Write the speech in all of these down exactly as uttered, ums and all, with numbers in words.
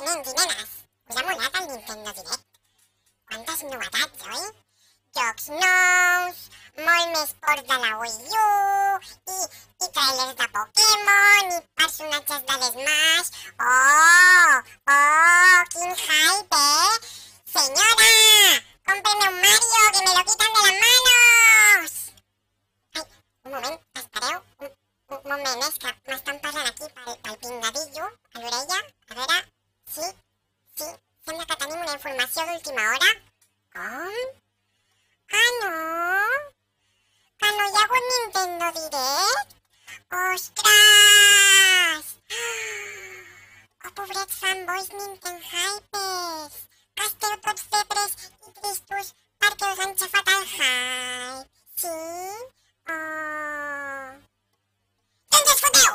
nen i nenes, us ha molat el Nintendo Direct? Quantes novetats, oi? Jocs nous, molt més ports de la Wii U, i, i trailers de Pokémon, i personatges de l'Smash... Oh, oh, quin hype, eh? Senyora, cómpreme un Mario, que me lo quitan de las manos! Ai, un moment, espereu, un, un moment, és que m'estan parlant aquí pel, pel pingadillo, a l'orella, a veure... Sí, sí, sembla que tenim una informació d'última hora. Com? Ah, no? Que no hi ha hagut Nintendo Direct? Ostres! Oh, pobrets fanboys Nintenhypers, que esteu tots depres i tristos perquè us han xafat el hype. Sí? Oh... Doncs us foteu!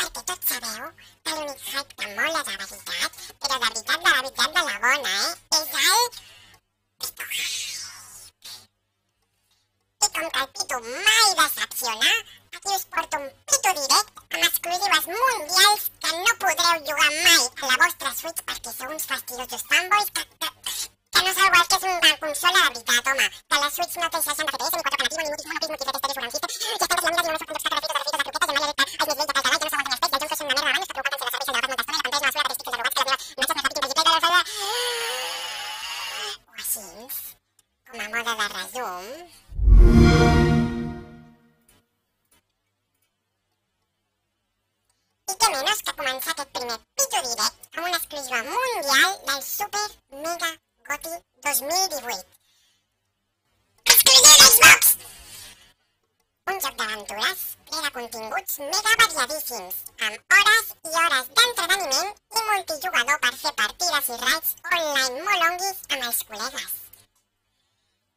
Perquè tots sabeu que l'únic hype que mola de veritat, però de veritat, de la veritat, de la bona, eh? És el... Pico Hype. I com que el Pico mai decepciona, aquí us porto un Pico Direct amb exclusives mundials que no podreu jugar mai a la vostra Switch perquè sou uns fastidiosos fanboys que... que, que no sabeu el que és una consola de veritat, home. Que la Switch no té seixanta F P S, ni quatre operatiu, ni multis, monopis, multis, retes, teles, programistes, i estan les làmines i només són conductes, grafistes, grafistes, grafistes, grafistes, grafistes, grafistes, grafistes, grafistes, com a moda de resum... I què menys que començar aquest primer Pico Direct amb una exclusiva mundial del Super Mega Goti dos mil divuit. Exclusiva d'Xbox! Un joc d'aventures ple de continguts mega variadíssims, amb hores i hores d'entreteniment i multijugador per fer partides i raids online molonguis amb els col·legues.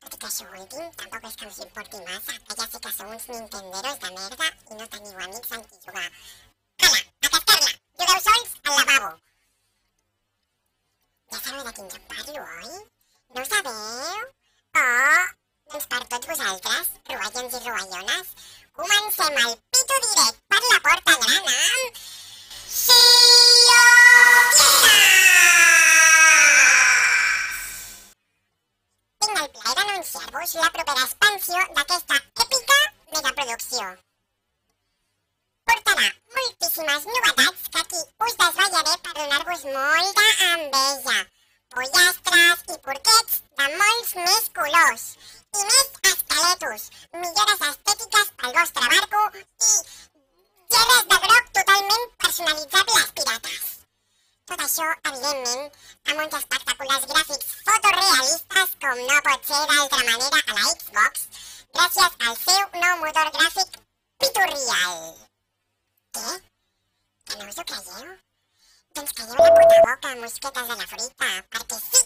Tot i que això últim tampoc és que us importi massa, que ja sé que sou uns nintenderos de merda i no teniu amics amb qui jugar. Hala, a cascar-la! Jugueu sols al lavabo! Ja sabeu de quin joc parlo, oi? No ho sabeu? Oh, doncs per tots vosaltres, roallons i roallones, comencem el Pico Direct per la porta gran amb... anunciar-vos la propera expansió d'aquesta èpica megaproducció. Portarà moltíssimes novetats que aquí us desvetllaré per donar-vos molta enveja. Pollastres i porquets de molts més colors. I més esqueletos, millores estètiques pel vostre barco i gerres de groc totalment personalitzables pirates. Tot això, evidentment, amb uns espectaculars gràfics fotorealistes com no pot ser d'altra manera a la Xbox, gràcies al seu nou motor gràfic Piturrial. Què? Que no us ho creieu? Doncs calleu la puta boca, mosquetes de la fruita, perquè sí,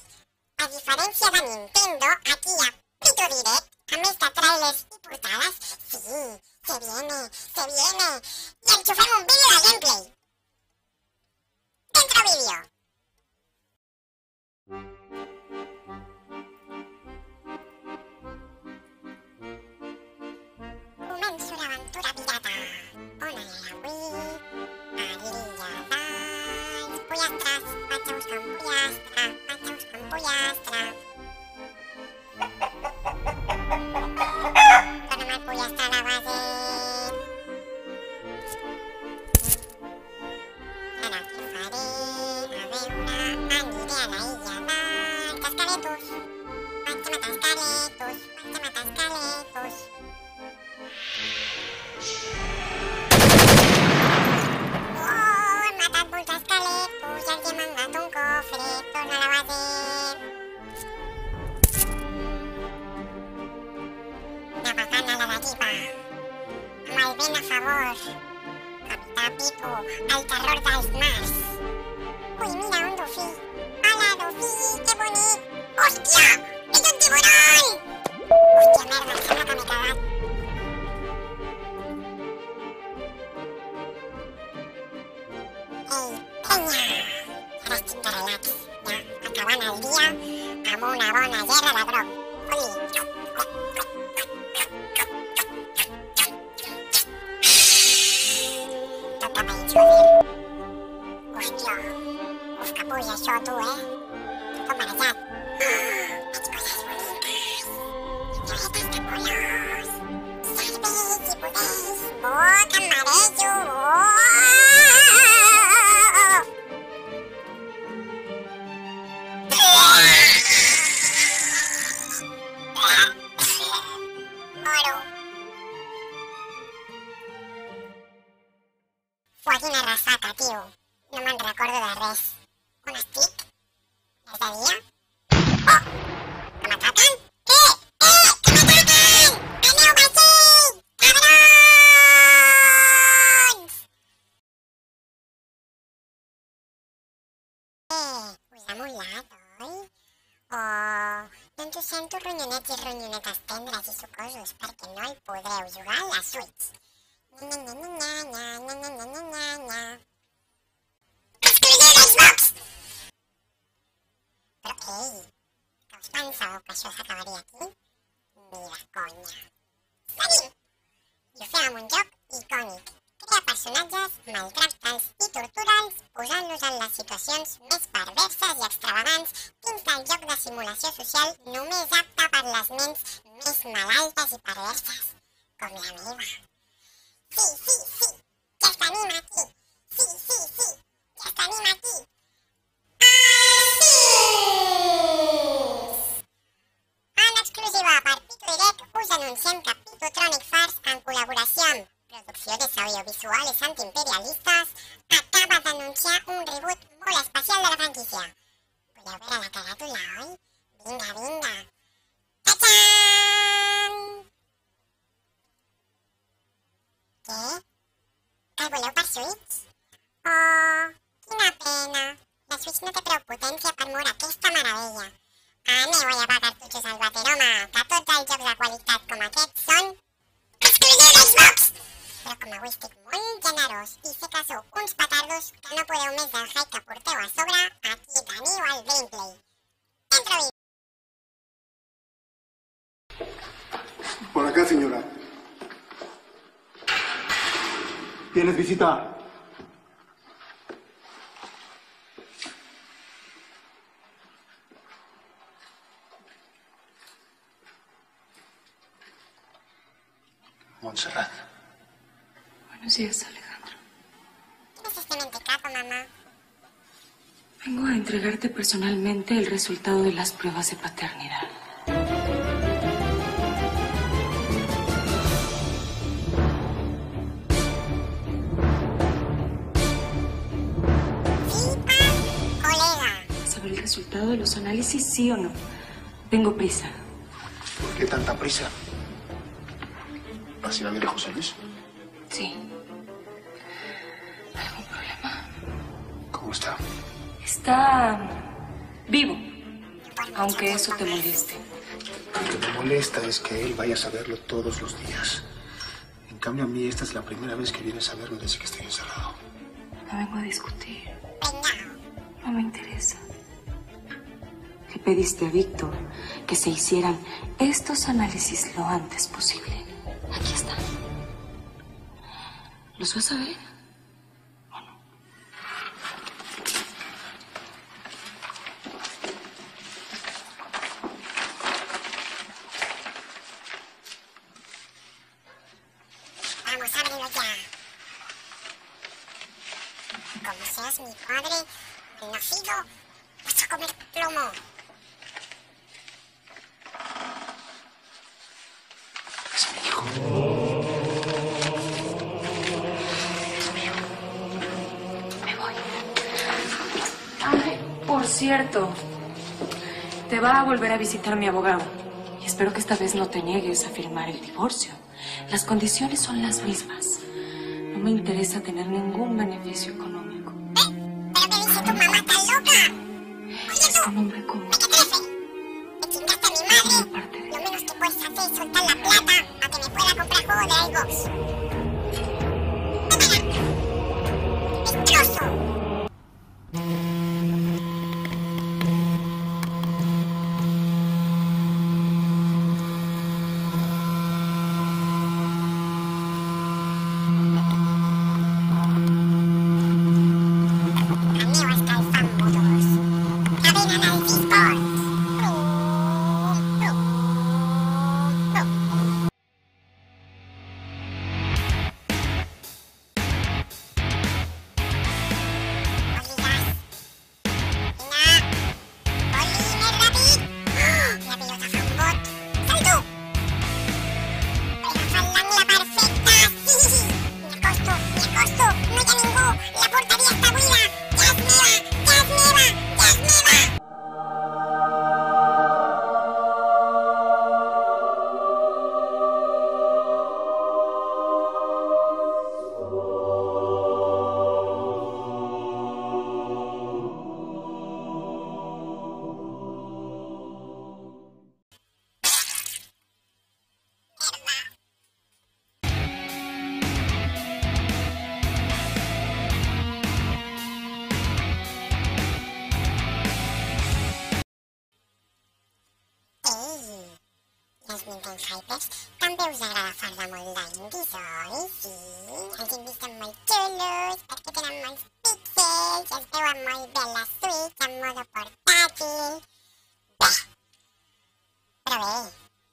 a diferència de Nintendo, aquí hi ha Pico Direct, a més de trailers i portades, sí, se viene, se viene, i enxufem un vídeo de gameplay. Dentro vídeo. Començo l'aventura pirata. On anirà avui? A l'illa dels pollastres. Vaig a buscar un pollastre. Vaig a buscar un pollastre. Torna'm el pollastre a la base. Capitán Pico, el terror del Smash. Ui, mira, un dofí. Hola, dofí, que bonic. Hòstia, és un tiburón! Hòstia, merda, em sembla que m'he cagat. Ei, penya! Ara estic de relax, ja, acabant el dia amb una bona gerra de groc. Fot-li! Hòstia, uf, apoyas yo tú, ¿eh? Tú para allá. ¡Oh, las cosas bonitas! ¡Violetas de colores! ¡Salvéis si podéis! ¡Oh, camarello! Montserrat. Buenos días, Alejandro. ¿Quién es este mentecato, mamá? Vengo a entregarte personalmente el resultado de las pruebas de paternidad. ¿Resultado de los análisis, sí o no? Tengo prisa. ¿Por qué tanta prisa? ¿Vas a ir a ver a José Luis? Sí. ¿Algún problema? ¿Cómo está? Está vivo, aunque eso te moleste. Lo que me molesta es que él vaya a saberlo todos los días. En cambio a mí esta es la primera vez que viene a saberlo desde que estoy encerrado. No vengo a discutir. No me interesa. Le pediste a Víctor que se hicieran estos análisis lo antes posible. Aquí están. ¿Los vas a ver? ¿O no? Vamos, ábrelo ya. Como seas mi padre, el nacido, vas a comer plomo. Cierto. Te va a volver a visitar mi abogado. Y espero que esta vez no te niegues a firmar el divorcio. Las condiciones son las mismas. No me interesa tener ningún beneficio económico. ¿Eh? ¿Pero qué dice tu mamá tan loca? Es un hombre como... ¿Me chingaste a mi madre? Lo menos que puedes hacer es soltar la plata para que me pueda comprar juego de Xbox. Cameo hasta el fan motor. molt hypers. També us agrada fer-la molt d'indis, oi? Sí, els hem vist molt xulos, perquè tenen molts píxels, es veuen molt bé la Switch en modo portàtil. Bé! Però bé,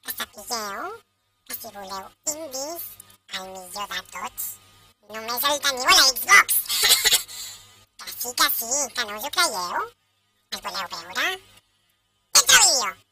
que sapigueu que si voleu indis, el millor de tots, només el teniu a la Xbox. Que sí, que sí, que no us ho creieu? El voleu veure? Dentro vídeo!